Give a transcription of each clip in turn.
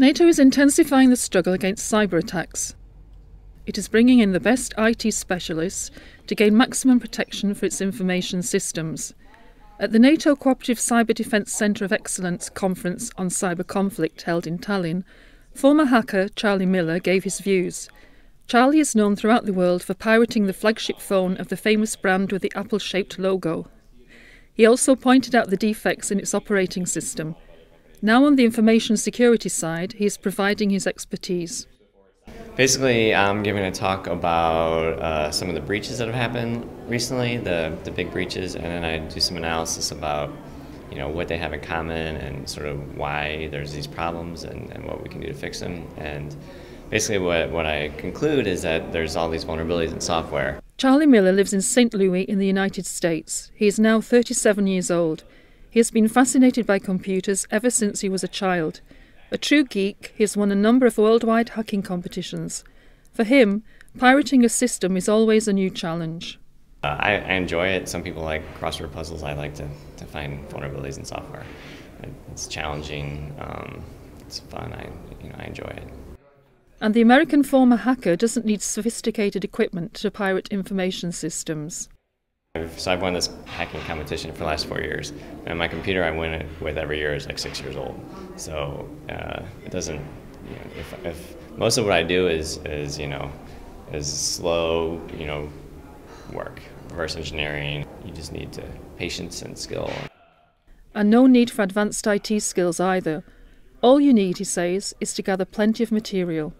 NATO is intensifying the struggle against cyber attacks. It is bringing in the best IT specialists to gain maximum protection for its information systems. At the NATO Cooperative Cyber Defence Centre of Excellence conference on cyber conflict held in Tallinn, former hacker Charlie Miller gave his views. Charlie is known throughout the world for pirating the flagship phone of the famous brand with the apple-shaped logo. He also pointed out the defects in its operating system. Now on the information security side, he is providing his expertise. Basically, I'm giving a talk about some of the breaches that have happened recently, the big breaches, and then I do some analysis about what they have in common and sort of why there's these problems and what we can do to fix them. And basically what I conclude is that there's all these vulnerabilities in software. Charlie Miller lives in St. Louis in the United States. He is now 37 years old. He has been fascinated by computers ever since he was a child. A true geek, he has won a number of worldwide hacking competitions. For him, pirating a system is always a new challenge. I enjoy it. Some people like crossword puzzles. I like to find vulnerabilities in software. It's challenging. It's fun. I enjoy it. And the American former hacker doesn't need sophisticated equipment to pirate information systems. So I've won this hacking competition for the last 4 years, and my computer I win it with every year is like 6 years old. So it doesn't. If most of what I do is slow, work, reverse engineering. You just need patience and skill. And no need for advanced IT skills either. All you need, he says, is to gather plenty of material.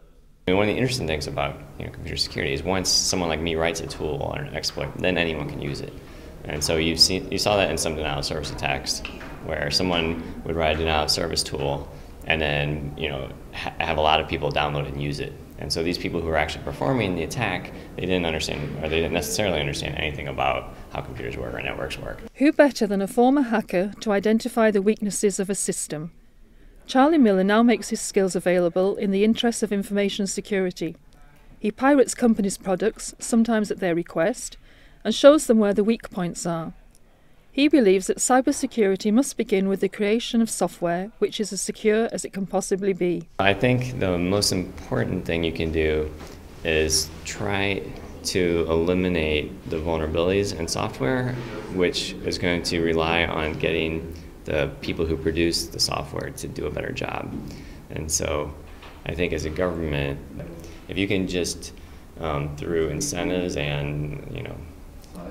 One of the interesting things about computer security is once someone like me writes a tool or an exploit, then anyone can use it. And so you saw that in some denial of service attacks, where someone would write a denial of service tool and then have a lot of people download it and use it. And so these people who were actually performing the attack, they didn't understand, or they didn't necessarily understand anything about how computers work or networks work. Who better than a former hacker to identify the weaknesses of a system? Charlie Miller now makes his skills available in the interests of information security. He pirates companies' products, sometimes at their request, and shows them where the weak points are. He believes that cybersecurity must begin with the creation of software which is as secure as it can possibly be. I think the most important thing you can do is try to eliminate the vulnerabilities in software, which is going to rely on getting the people who produce the software to do a better job. And so I think as a government, if you can just, through incentives and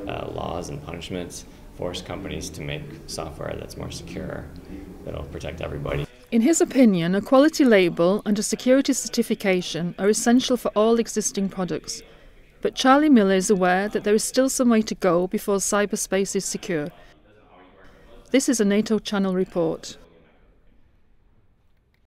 laws and punishments, force companies to make software that's more secure, that'll protect everybody. In his opinion, a quality label and a security certification are essential for all existing products. But Charlie Miller is aware that there is still some way to go before cyberspace is secure. This is a NATO Channel report.